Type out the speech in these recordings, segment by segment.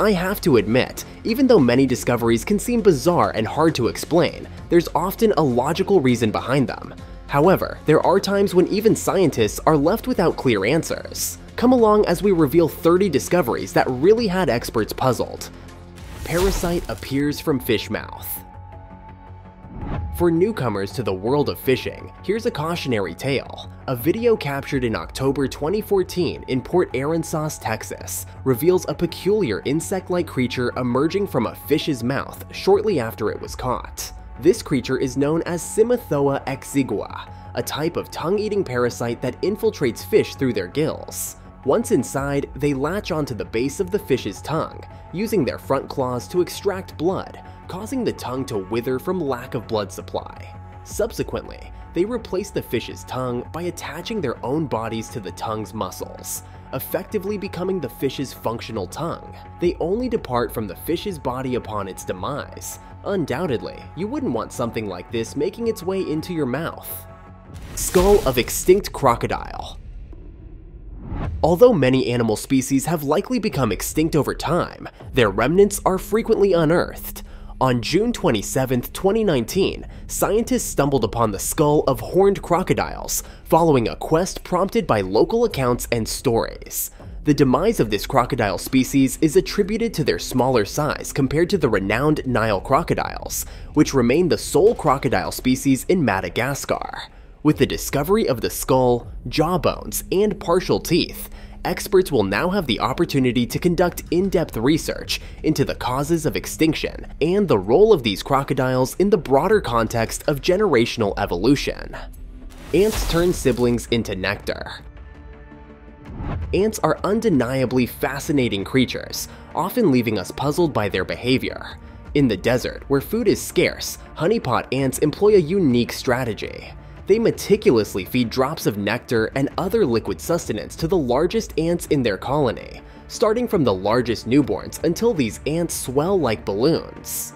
I have to admit, even though many discoveries can seem bizarre and hard to explain, there's often a logical reason behind them. However, there are times when even scientists are left without clear answers. Come along as we reveal 30 discoveries that really had experts puzzled. Parasite appears from fish mouth. For newcomers to the world of fishing, here's a cautionary tale. A video captured in October 2014 in Port Aransas, Texas, reveals a peculiar insect-like creature emerging from a fish's mouth shortly after it was caught. This creature is known as Simothoa exigua, a type of tongue-eating parasite that infiltrates fish through their gills. Once inside, they latch onto the base of the fish's tongue, using their front claws to extract blood, causing the tongue to wither from lack of blood supply. Subsequently, they replace the fish's tongue by attaching their own bodies to the tongue's muscles, effectively becoming the fish's functional tongue. They only depart from the fish's body upon its demise. Undoubtedly, you wouldn't want something like this making its way into your mouth. Skull of extinct crocodile. Although many animal species have likely become extinct over time, their remnants are frequently unearthed. On June 27, 2019, scientists stumbled upon the skull of horned crocodiles, following a quest prompted by local accounts and stories. The demise of this crocodile species is attributed to their smaller size compared to the renowned Nile crocodiles, which remain the sole crocodile species in Madagascar. With the discovery of the skull, jawbones, and partial teeth, experts will now have the opportunity to conduct in-depth research into the causes of extinction and the role of these crocodiles in the broader context of generational evolution. Ants turn siblings into nectar. Ants are undeniably fascinating creatures, often leaving us puzzled by their behavior. In the desert, where food is scarce, honeypot ants employ a unique strategy. They meticulously feed drops of nectar and other liquid sustenance to the largest ants in their colony, starting from the largest newborns until these ants swell like balloons.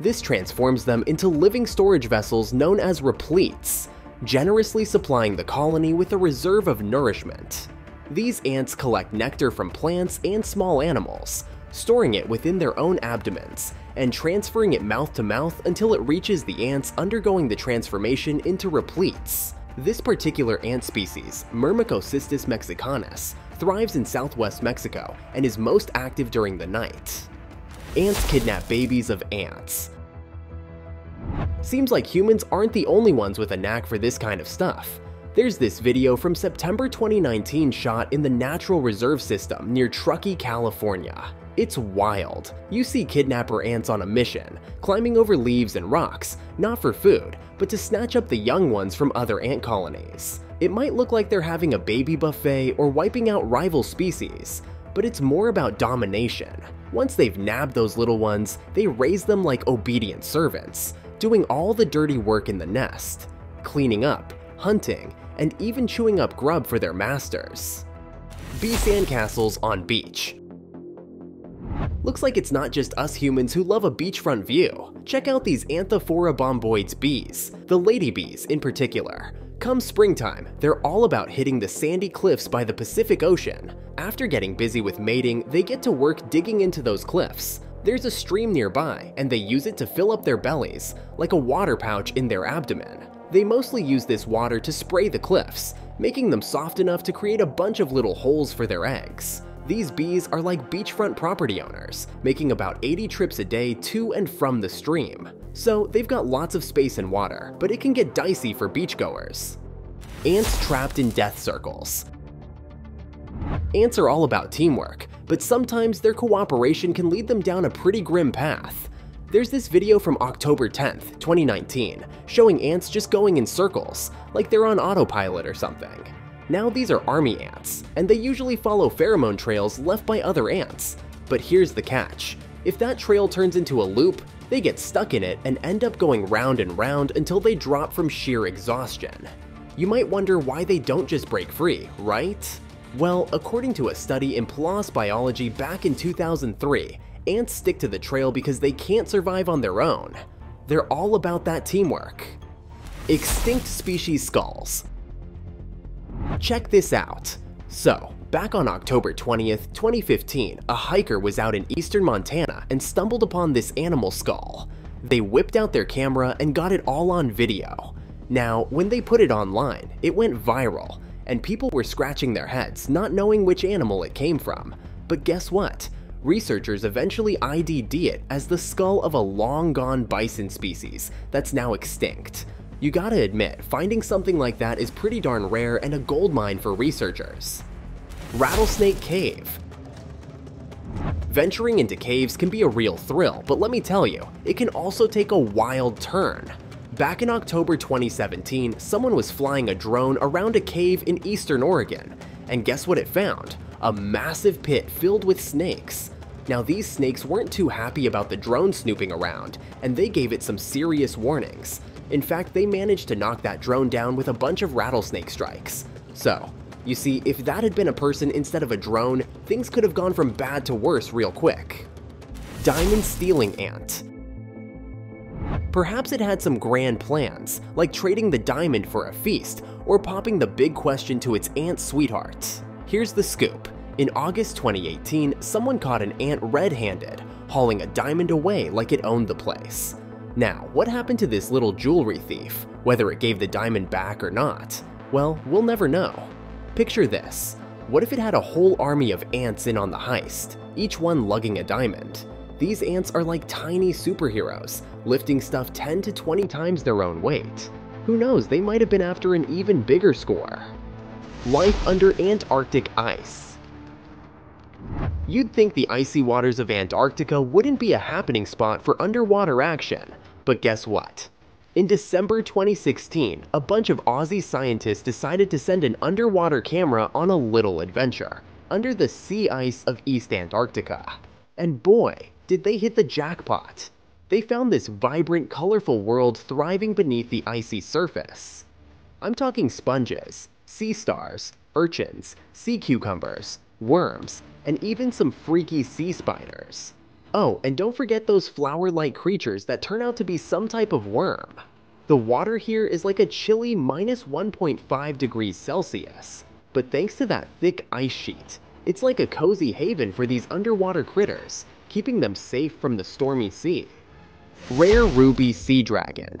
This transforms them into living storage vessels known as repletes, generously supplying the colony with a reserve of nourishment. These ants collect nectar from plants and small animals, storing it within their own abdomens, and transferring it mouth to mouth until it reaches the ants undergoing the transformation into repletes. This particular ant species, Myrmecocystus mexicanus, thrives in southwest Mexico and is most active during the night. Ants kidnap babies of ants. Seems like humans aren't the only ones with a knack for this kind of stuff. There's this video from September 2019 shot in the Natural Reserve System near Truckee, California. It's wild. You see kidnapper ants on a mission, climbing over leaves and rocks, not for food, but to snatch up the young ones from other ant colonies. It might look like they're having a baby buffet or wiping out rival species, but it's more about domination. Once they've nabbed those little ones, they raise them like obedient servants, doing all the dirty work in the nest, cleaning up, hunting, and even chewing up grub for their masters. Bee sandcastles on beach. Looks like it's not just us humans who love a beachfront view. Check out these Anthophora bomboides bees, the ladybees in particular. Come springtime, they're all about hitting the sandy cliffs by the Pacific Ocean. After getting busy with mating, they get to work digging into those cliffs. There's a stream nearby, and they use it to fill up their bellies, like a water pouch in their abdomen. They mostly use this water to spray the cliffs, making them soft enough to create a bunch of little holes for their eggs. These bees are like beachfront property owners, making about 80 trips a day to and from the stream. So they've got lots of space and water, but it can get dicey for beachgoers. Ants trapped in death circles. Ants are all about teamwork, but sometimes their cooperation can lead them down a pretty grim path. There's this video from October 10th, 2019, showing ants just going in circles, like they're on autopilot or something. Now these are army ants, and they usually follow pheromone trails left by other ants. But here's the catch. If that trail turns into a loop, they get stuck in it and end up going round and round until they drop from sheer exhaustion. You might wonder why they don't just break free, right? Well, according to a study in PLOS Biology back in 2003, ants stick to the trail because they can't survive on their own. They're all about that teamwork. Extinct species skulls. Check this out. So, back on October 20th, 2015, a hiker was out in eastern Montana and stumbled upon this animal skull. They whipped out their camera and got it all on video. Now, when they put it online, it went viral, and people were scratching their heads, not knowing which animal it came from. But guess what? Researchers eventually ID'd it as the skull of a long-gone bison species that's now extinct. You gotta admit, finding something like that is pretty darn rare and a goldmine for researchers. Rattlesnake Cave. Venturing into caves can be a real thrill, but let me tell you, it can also take a wild turn. Back in October 2017, someone was flying a drone around a cave in eastern Oregon, and guess what it found? A massive pit filled with snakes. Now, these snakes weren't too happy about the drone snooping around, and they gave it some serious warnings. In fact, they managed to knock that drone down with a bunch of rattlesnake strikes. So, you see, if that had been a person instead of a drone, things could have gone from bad to worse real quick. Diamond Stealing Ant. Perhaps it had some grand plans, like trading the diamond for a feast, or popping the big question to its ant sweetheart. Here's the scoop. In August 2018, someone caught an ant red-handed, hauling a diamond away like it owned the place. Now, what happened to this little jewelry thief, whether it gave the diamond back or not? Well, we'll never know. Picture this. What if it had a whole army of ants in on the heist, each one lugging a diamond? These ants are like tiny superheroes, lifting stuff 10 to 20 times their own weight. Who knows, they might have been after an even bigger score. Life under Antarctic ice. You'd think the icy waters of Antarctica wouldn't be a happening spot for underwater action, but guess what? In December 2016, a bunch of Aussie scientists decided to send an underwater camera on a little adventure, under the sea ice of East Antarctica. And boy, did they hit the jackpot! They found this vibrant, colorful world thriving beneath the icy surface. I'm talking sponges, sea stars, urchins, sea cucumbers, worms, and even some freaky sea spiders. Oh, and don't forget those flower-like creatures that turn out to be some type of worm. The water here is like a chilly -1.5°C, but thanks to that thick ice sheet, it's like a cozy haven for these underwater critters, keeping them safe from the stormy sea. Rare Ruby Sea Dragon.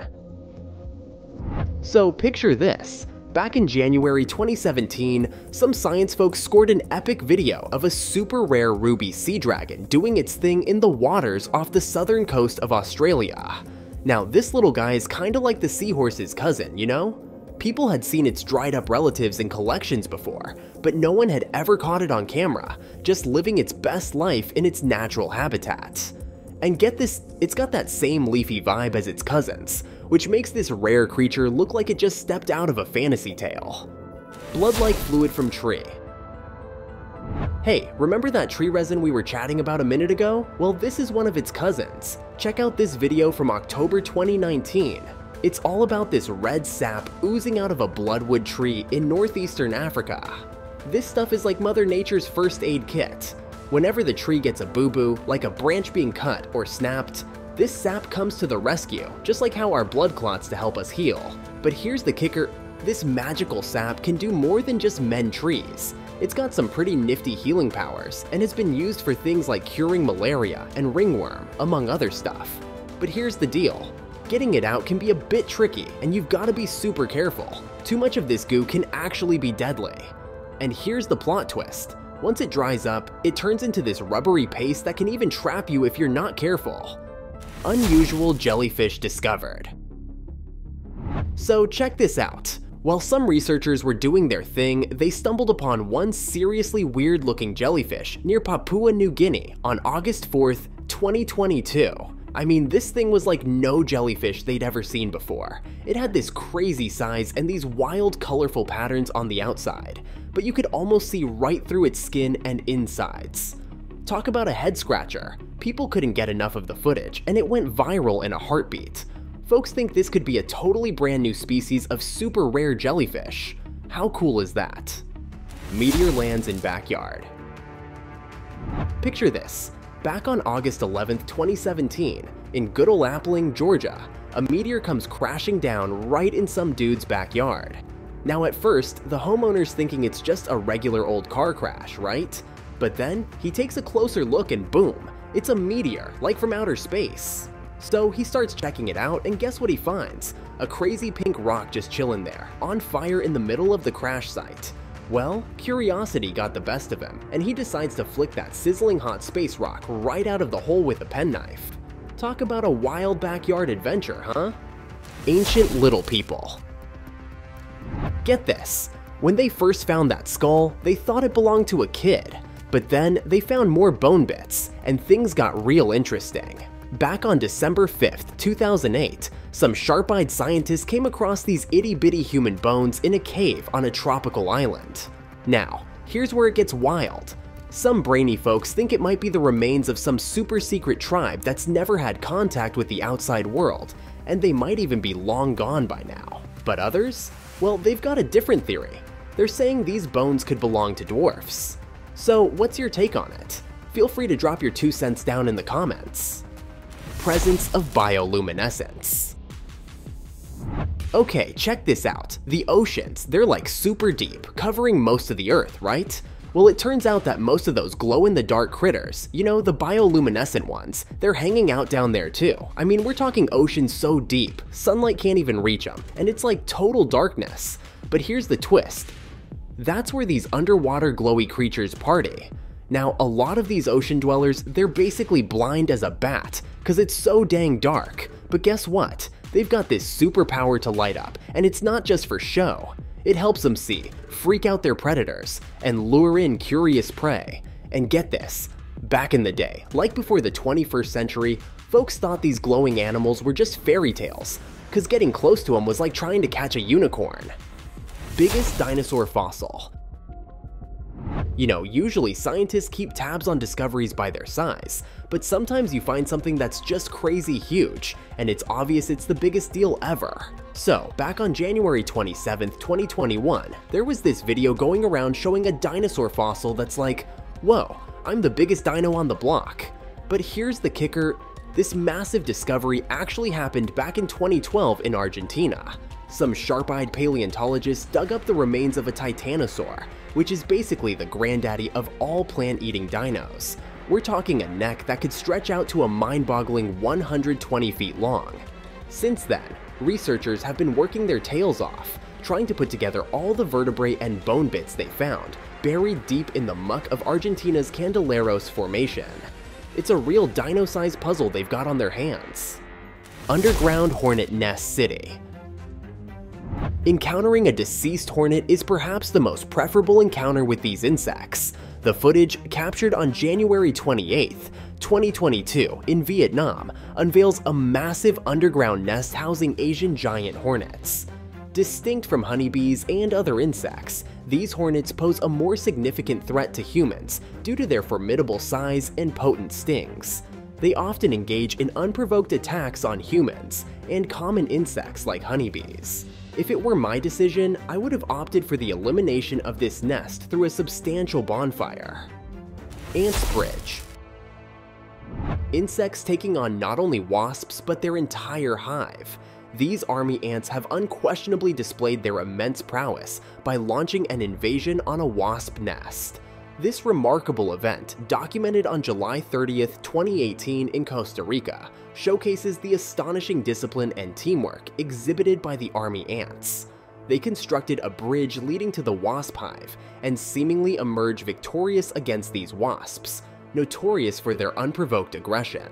So picture this. Back in January 2017, some science folks scored an epic video of a super rare ruby sea dragon doing its thing in the waters off the southern coast of Australia. Now, this little guy is kinda like the seahorse's cousin, you know? People had seen its dried up relatives in collections before, but no one had ever caught it on camera, just living its best life in its natural habitat. And get this, it's got that same leafy vibe as its cousins, which makes this rare creature look like it just stepped out of a fantasy tale. Blood-like fluid from tree. Hey, remember that tree resin we were chatting about a minute ago? Well, this is one of its cousins. Check out this video from October 2019. It's all about this red sap oozing out of a bloodwood tree in northeastern Africa. This stuff is like Mother Nature's first aid kit. Whenever the tree gets a boo-boo, like a branch being cut or snapped, this sap comes to the rescue, just like how our blood clots to help us heal. But here's the kicker, this magical sap can do more than just mend trees. It's got some pretty nifty healing powers and has been used for things like curing malaria and ringworm, among other stuff. But here's the deal, getting it out can be a bit tricky and you've got to be super careful. Too much of this goo can actually be deadly. And here's the plot twist, once it dries up, it turns into this rubbery paste that can even trap you if you're not careful. Unusual jellyfish discovered. So check this out. While some researchers were doing their thing, they stumbled upon one seriously weird-looking jellyfish near Papua New Guinea on August 4th, 2022. I mean, this thing was like no jellyfish they'd ever seen before. It had this crazy size and these wild, colorful patterns on the outside, but you could almost see right through its skin and insides. Talk about a head-scratcher. People couldn't get enough of the footage, and it went viral in a heartbeat. Folks think this could be a totally brand new species of super rare jellyfish. How cool is that? Meteor lands in backyard. Picture this. Back on August 11th, 2017, in good ol' Appling, Georgia, a meteor comes crashing down right in some dude's backyard. Now at first, the homeowner's thinking it's just a regular old car crash, right? But then, he takes a closer look and boom, it's a meteor, like from outer space. So he starts checking it out and guess what he finds? A crazy pink rock just chillin' there, on fire in the middle of the crash site. Well, curiosity got the best of him, and he decides to flick that sizzling hot space rock right out of the hole with a penknife. Talk about a wild backyard adventure, huh? Ancient little people. Get this, when they first found that skull, they thought it belonged to a kid. But then, they found more bone bits, and things got real interesting. Back on December 5th, 2008, some sharp-eyed scientists came across these itty-bitty human bones in a cave on a tropical island. Now, here's where it gets wild. Some brainy folks think it might be the remains of some super-secret tribe that's never had contact with the outside world, and they might even be long gone by now. But others? Well, they've got a different theory. They're saying these bones could belong to dwarfs. So, what's your take on it? Feel free to drop your 2 cents down in the comments. Presence of bioluminescence. Okay, check this out. The oceans, they're like super deep, covering most of the Earth, right? Well, it turns out that most of those glow-in-the-dark critters, you know, the bioluminescent ones, they're hanging out down there too. I mean, we're talking oceans so deep, sunlight can't even reach them, and it's like total darkness. But here's the twist. That's where these underwater glowy creatures party. Now, a lot of these ocean dwellers, they're basically blind as a bat, cause it's so dang dark. But guess what? They've got this superpower to light up, and it's not just for show. It helps them see, freak out their predators, and lure in curious prey. And get this, back in the day, like before the 21st century, folks thought these glowing animals were just fairy tales, cause getting close to them was like trying to catch a unicorn. Biggest dinosaur fossil. You know, usually scientists keep tabs on discoveries by their size, but sometimes you find something that's just crazy huge, and it's obvious it's the biggest deal ever. So, back on January 27th, 2021, there was this video going around showing a dinosaur fossil that's like, whoa, I'm the biggest dino on the block. But here's the kicker, this massive discovery actually happened back in 2012 in Argentina. Some sharp-eyed paleontologists dug up the remains of a titanosaur, which is basically the granddaddy of all plant-eating dinos. We're talking a neck that could stretch out to a mind-boggling 120 feet long. Since then, researchers have been working their tails off, trying to put together all the vertebrae and bone bits they found, buried deep in the muck of Argentina's Candeleros formation. It's a real dino-sized puzzle they've got on their hands. Underground Hornet Nest City. Encountering a deceased hornet is perhaps the most preferable encounter with these insects. The footage, captured on January 28, 2022 in Vietnam, unveils a massive underground nest housing Asian giant hornets. Distinct from honeybees and other insects, these hornets pose a more significant threat to humans due to their formidable size and potent stings. They often engage in unprovoked attacks on humans and common insects like honeybees. If it were my decision, I would have opted for the elimination of this nest through a substantial bonfire. Ants Bridge. Insects taking on not only wasps, but their entire hive. These army ants have unquestionably displayed their immense prowess by launching an invasion on a wasp nest. This remarkable event, documented on July 30th, 2018 in Costa Rica, showcases the astonishing discipline and teamwork exhibited by the army ants. They constructed a bridge leading to the wasp hive and seemingly emerge victorious against these wasps, notorious for their unprovoked aggression.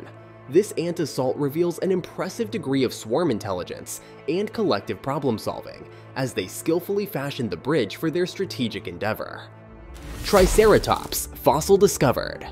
This ant assault reveals an impressive degree of swarm intelligence and collective problem-solving, as they skillfully fashioned the bridge for their strategic endeavor. Triceratops fossil discovered.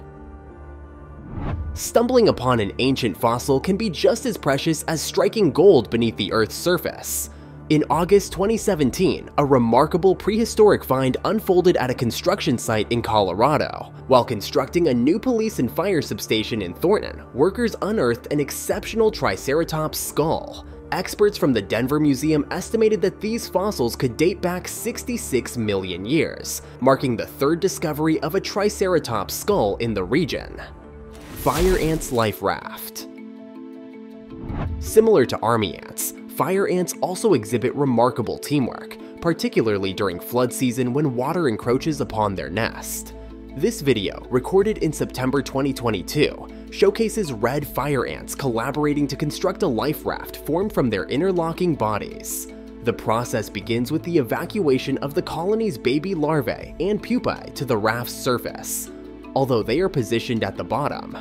Stumbling upon an ancient fossil can be just as precious as striking gold beneath the Earth's surface. In August 2017, a remarkable prehistoric find unfolded at a construction site in Colorado. While constructing a new police and fire substation in Thornton, workers unearthed an exceptional Triceratops skull. Experts from the Denver Museum estimated that these fossils could date back 66 million years, marking the third discovery of a Triceratops skull in the region. Fire ants' life raft. Similar to army ants, fire ants also exhibit remarkable teamwork, particularly during flood season when water encroaches upon their nest. This video, recorded in September 2022, showcases red fire ants collaborating to construct a life raft formed from their interlocking bodies. The process begins with the evacuation of the colony's baby larvae and pupae to the raft's surface, although they are positioned at the bottom.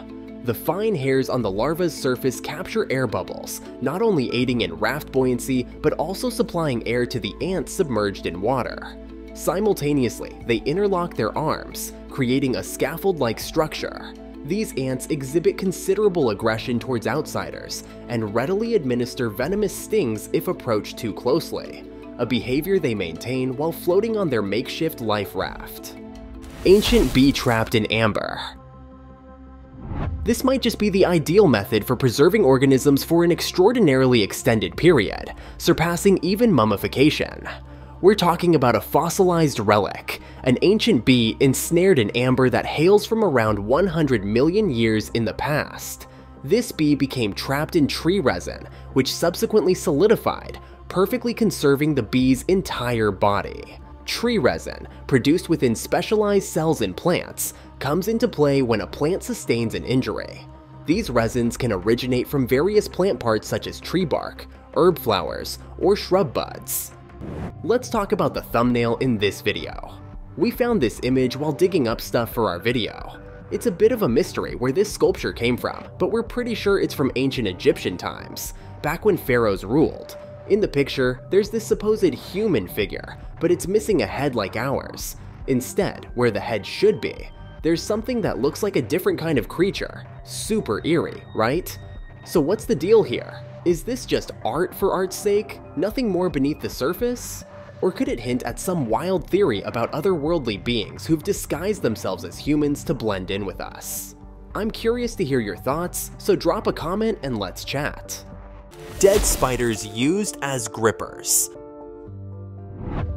The fine hairs on the larva's surface capture air bubbles, not only aiding in raft buoyancy, but also supplying air to the ants submerged in water. Simultaneously, they interlock their arms, creating a scaffold-like structure. These ants exhibit considerable aggression towards outsiders and readily administer venomous stings if approached too closely, a behavior they maintain while floating on their makeshift life raft. Ancient bee trapped in amber. This might just be the ideal method for preserving organisms for an extraordinarily extended period, surpassing even mummification. We're talking about a fossilized relic, an ancient bee ensnared in amber that hails from around 100 million years in the past. This bee became trapped in tree resin, which subsequently solidified, perfectly conserving the bee's entire body. Tree resin, produced within specialized cells in plants, comes into play when a plant sustains an injury. These resins can originate from various plant parts such as tree bark, herb flowers, or shrub buds. Let's talk about the thumbnail in this video. We found this image while digging up stuff for our video. It's a bit of a mystery where this sculpture came from, but we're pretty sure it's from ancient Egyptian times, back when pharaohs ruled. In the picture, there's this supposed human figure, but it's missing a head like ours. Instead, where the head should be, there's something that looks like a different kind of creature. Super eerie, right? So what's the deal here? Is this just art for art's sake? Nothing more beneath the surface? Or could it hint at some wild theory about otherworldly beings who've disguised themselves as humans to blend in with us? I'm curious to hear your thoughts, so drop a comment and let's chat. Dead spiders used as grippers.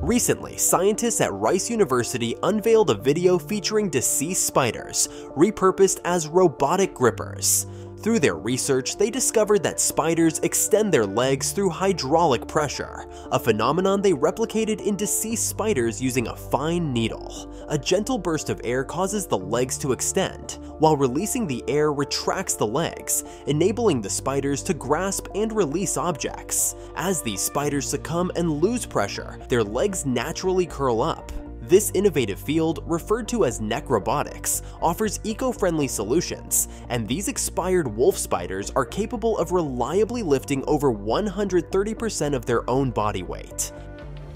Recently, scientists at Rice University unveiled a video featuring deceased spiders, repurposed as robotic grippers. Through their research, they discovered that spiders extend their legs through hydraulic pressure, a phenomenon they replicated in deceased spiders using a fine needle. A gentle burst of air causes the legs to extend, while releasing the air retracts the legs, enabling the spiders to grasp and release objects. As these spiders succumb and lose pressure, their legs naturally curl up. This innovative field, referred to as necrobotics, offers eco-friendly solutions, and these expired wolf spiders are capable of reliably lifting over 130% of their own body weight.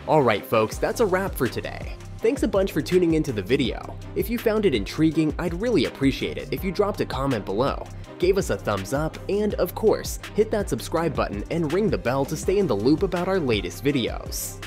Alright folks, that's a wrap for today. Thanks a bunch for tuning into the video. If you found it intriguing, I'd really appreciate it if you dropped a comment below, gave us a thumbs up, and of course, hit that subscribe button and ring the bell to stay in the loop about our latest videos.